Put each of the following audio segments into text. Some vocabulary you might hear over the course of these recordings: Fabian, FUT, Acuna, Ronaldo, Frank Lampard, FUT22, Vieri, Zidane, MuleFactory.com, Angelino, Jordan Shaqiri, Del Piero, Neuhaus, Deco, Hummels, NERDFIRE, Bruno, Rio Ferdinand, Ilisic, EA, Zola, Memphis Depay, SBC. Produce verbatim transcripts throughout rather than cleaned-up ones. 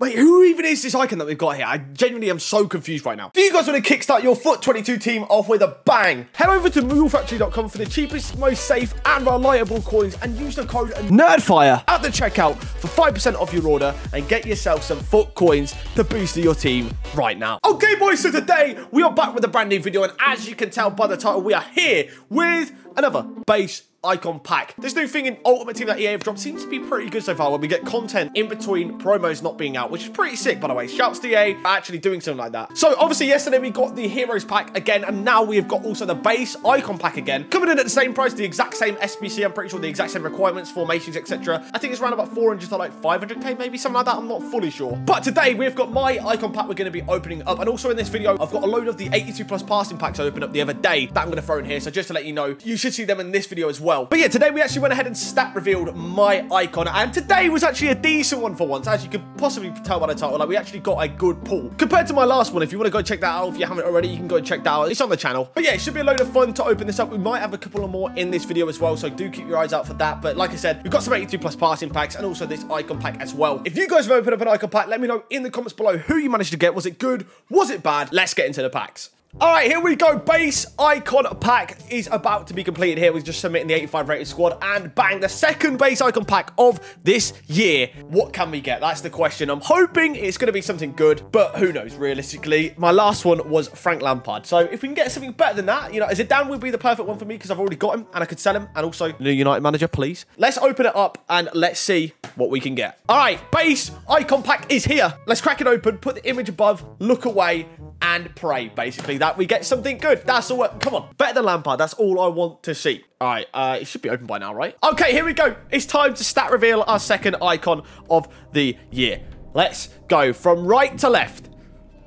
Wait, who even is this icon that we've got here? I genuinely am so confused right now. Do you guys want to kickstart your FUT twenty-two team off with a bang? Head over to Mule Factory dot com for the cheapest, most safe, and reliable coins, and use the code NERDFIRE at the checkout for five percent off your order, and get yourself some FUT coins to boost your team right now. Okay, boys, so today we are back with a brand new video, and as you can tell by the title, we are here with another base icon pack. This new thing in Ultimate Team that E A have dropped seems to be pretty good so far, when we get content in between promos not being out, which is pretty sick, by the way. Shouts to E A for actually doing something like that. So obviously yesterday we got the Heroes pack again, and now we have got also the base icon pack again, coming in at the same price, the exact same S B C, I'm pretty sure the exact same requirements, formations, et cetera. I think it's around about four hundred to like five hundred K, maybe something like that. I'm not fully sure. But today we've got my icon pack we're going to be opening up, and also in this video I've got a load of the eighty-two plus passing packs I opened up the other day that I'm going to throw in here. So just to let you know, you should see them in this video as well. But yeah, today we actually went ahead and stat revealed my icon, and today was actually a decent one for once, as you can possibly tell by the title. Like, we actually got a good pull compared to my last one. If you want to go check that out, if you haven't already, you can go check that out. It's on the channel. But yeah, it should be a load of fun to open this up. We might have a couple of more in this video as well, so do keep your eyes out for that. But like I said, we've got some eighty-two plus passing packs, and also this icon pack as well. If you guys have opened up an icon pack, let me know in the comments below who you managed to get. Was it good? Was it bad? Let's get into the packs. All right, here we go. Base icon pack is about to be completed here. We're just submitting the eighty-five rated squad, and bang, the second base icon pack of this year. What can we get? That's the question. I'm hoping it's going to be something good, but who knows, realistically. My last one was Frank Lampard. So if we can get something better than that, you know, Zidane would be the perfect one for me because I've already got him and I could sell him. And also, new United manager, please. Let's open it up and let's see what we can get. All right, base icon pack is here. Let's crack it open, put the image above, look away, and pray, basically, that we get something good. That's all. Come on, better than Lampard. That's all I want to see. All right, uh, it should be open by now, right? Okay, here we go. It's time to stat reveal our second icon of the year. Let's go from right to left.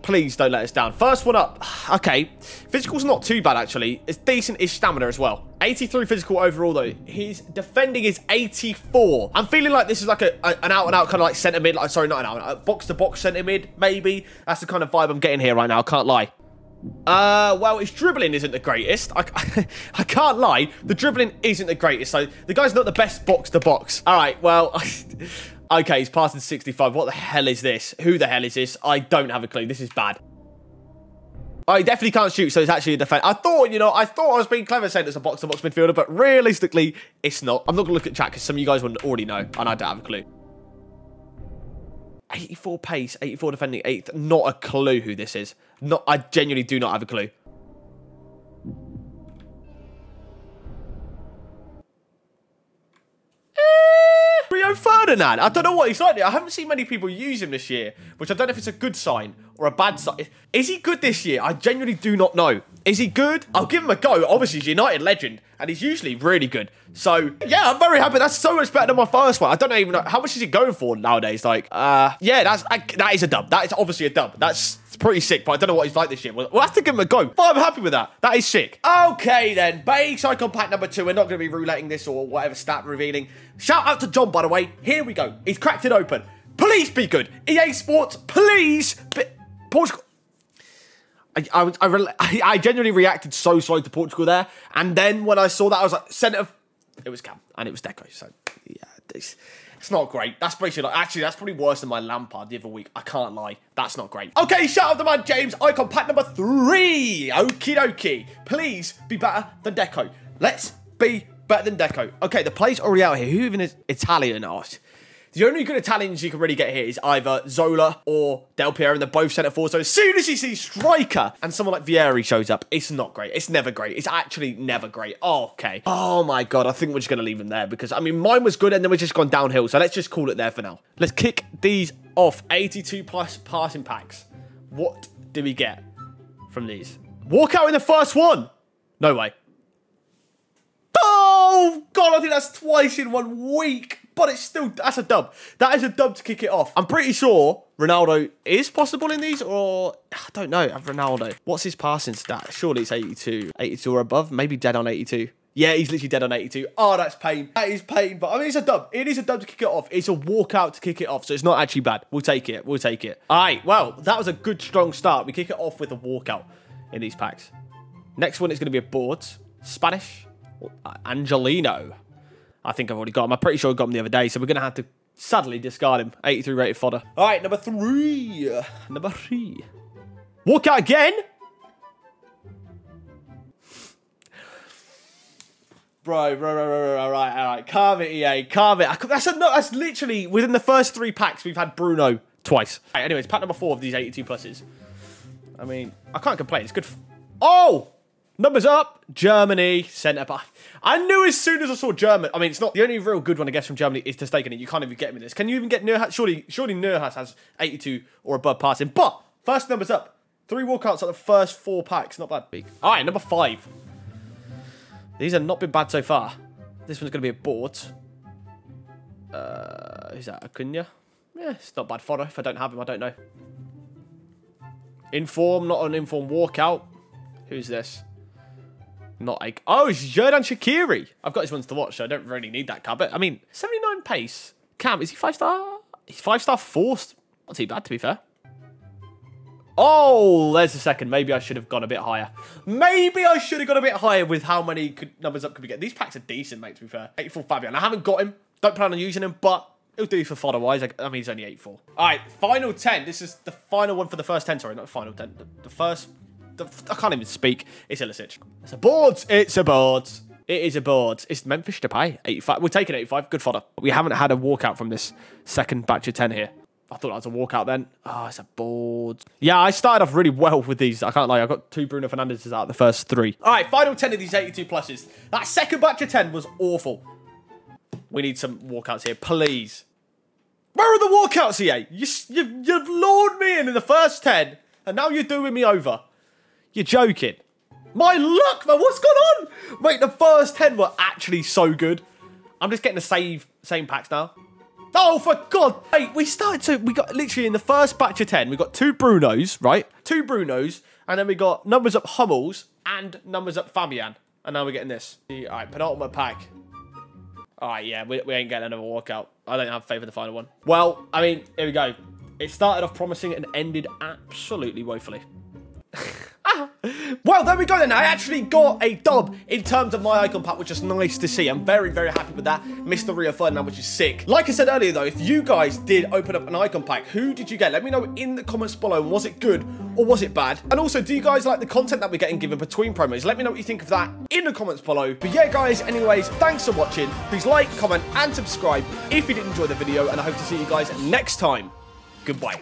Please don't let us down. First one up. Okay, physical's not too bad, actually. It's decent-ish stamina as well. eighty-three physical overall, though. His defending is eighty-four. I'm feeling like this is like a, a an out-and-out kind of like centre mid. Like, sorry, not an out-and-out. Box-to-box centre mid, maybe. That's the kind of vibe I'm getting here right now. I can't lie. Uh, well, his dribbling isn't the greatest. I, I, I can't lie. The dribbling isn't the greatest. So the guy's not the best box-to-box. All right, well... Okay, he's passing sixty-five. What the hell is this? Who the hell is this? I don't have a clue. This is bad. I definitely can't shoot, so it's actually a defense. I thought, you know, I thought I was being clever saying it's a box-to-box midfielder, but realistically, it's not. I'm not going to look at chat because some of you guys wouldn't already know, and I don't have a clue. eighty-four pace, eighty-four defending, eighth. Not a clue who this is. Not. I genuinely do not have a clue. Rio Ferdinand. I don't know what he's like. I haven't seen many people use him this year, which I don't know if it's a good sign or a bad sign. Is he good this year? I genuinely do not know. Is he good? I'll give him a go. Obviously, he's a United legend, and he's usually really good. So, yeah, I'm very happy. That's so much better than my first one. I don't even know. How much is he going for nowadays? Like, uh, yeah, that's I, that is a dub. That is obviously a dub. That's pretty sick, but I don't know what he's like this year. We'll, we'll have to give him a go. But I'm happy with that. That is sick. Okay, then. Base icon pack number two. We're not going to be rouletting this or whatever stat revealing. Shout out to John, by the way. Here we go. He's cracked it open. Please be good. E A Sports, please. Be Portugal. I, I, I, I genuinely reacted so sorry to Portugal there. And then when I saw that, I was like, centre of... It was Cam, and it was Deco. So, yeah, it's, it's not great. That's basically... Like, actually, that's probably worse than my Lampard the other week. I can't lie. That's not great. Okay, shout out to my James. Icon pack number three. Okie dokie. Please be better than Deco. Let's be better than Deco. Okay, the play's already out here. Who even is Italian art? The only good Italians you can really get here is either Zola or Del Piero, and they're both centre forward. So as soon as you see striker and someone like Vieri shows up, it's not great. It's never great. It's actually never great. Oh, okay. Oh my God. I think we're just going to leave him there because, I mean, mine was good and then we've just gone downhill. So let's just call it there for now. Let's kick these off. eighty-two plus passing packs. What do we get from these? Walk out in the first one. No way. Oh God, I think that's twice in one week. But it's still, that's a dub. That is a dub to kick it off. I'm pretty sure Ronaldo is possible in these, or I don't know, Ronaldo. What's his passing stat? Surely it's eighty-two. eighty-two or above, maybe dead on eighty-two. Yeah, he's literally dead on eighty-two. Oh, that's pain. That is pain, but I mean, it's a dub. It is a dub to kick it off. It's a walkout to kick it off, so it's not actually bad. We'll take it, we'll take it. All right, well, that was a good, strong start. We kick it off with a walkout in these packs. Next one is gonna be a board. Spanish, Angelino. I think I've already got him. I'm pretty sure I got him the other day, so we're going to have to Sadly, discard him. eighty-three rated fodder. All right, number three. Number three. Walk out again? Bro, bro, bro, bro, bro, all right, all right. Carve it, E A, carve it. That's, a, that's literally within the first three packs, we've had Bruno twice. All right, anyways, pack number four of these eighty-two pluses. I mean, I can't complain. It's good. F oh, numbers up. Germany, centre back. I knew as soon as I saw German. I mean, it's not the only real good one, I guess, from Germany is Testegen. You can't even get him in this. Can you even get Neuhaus? Surely, surely Neuhaus has eighty-two or above passing. But first numbers up. Three walkouts at the first four packs. Not that big. All right, number five. These have not been bad so far. This one's going to be a board. Uh, is that Acuna? Yeah, it's not bad fodder. If I don't have him, I don't know. Inform, not an inform walkout. Who's this? Not a... Oh, it's Jordan Shaqiri. I've got his ones to watch, so I don't really need that card. But, I mean, seventy-nine pace. Cam, is he five-star? He's five-star forced. Not too bad, to be fair. Oh, there's a second. Maybe I should have gone a bit higher. Maybe I should have gone a bit higher with how many could, numbers up could we get. These packs are decent, mate, to be fair. eighty-four Fabian. I haven't got him. Don't plan on using him, but it'll do for fodder-wise. I mean, he's only eighty-four. All right, final ten. This is the final one for the first ten. Sorry, not the final ten. The, the first... The, I can't even speak. It's Ilisic. It's a board. It's a board. It is a board. It's Memphis Depay. eighty-five. We're taking eighty-five. Good fodder. We haven't had a walkout from this second batch of ten here. I thought that was a walkout then. Oh, it's a board. Yeah, I started off really well with these. I can't lie. I got two Bruno Fernandez's out of the first three. All right, final ten of these eighty-two pluses. That second batch of ten was awful. We need some walkouts here, please. Where are the walkouts, E A? You, you, you've lured me in in the first ten, and now you're doing me over. You're joking. My luck, man. What's going on? Mate, the first ten were actually so good. I'm just getting the same, same packs now. Oh, for God. Mate, we started to... We got literally in the first batch of ten, we got two Brunos, right? Two Brunos. And then we got numbers up Hummels and numbers up Fabian. And now we're getting this. All right, penultimate pack. All right, yeah, we, we ain't getting another walkout. I don't have faith in the final one. Well, I mean, here we go. It started off promising and ended absolutely woefully. Well, there we go then. I actually got a dub in terms of my icon pack, which is nice to see. I'm very, very happy with that. Mister Rio Ferdinand, which is sick. Like I said earlier, though, if you guys did open up an icon pack, who did you get? Let me know in the comments below. Was it good or was it bad? And also, do you guys like the content that we're getting given between promos? Let me know what you think of that in the comments below. But yeah, guys, anyways, thanks for watching. Please like, comment, and subscribe if you did enjoy the video. And I hope to see you guys next time. Goodbye.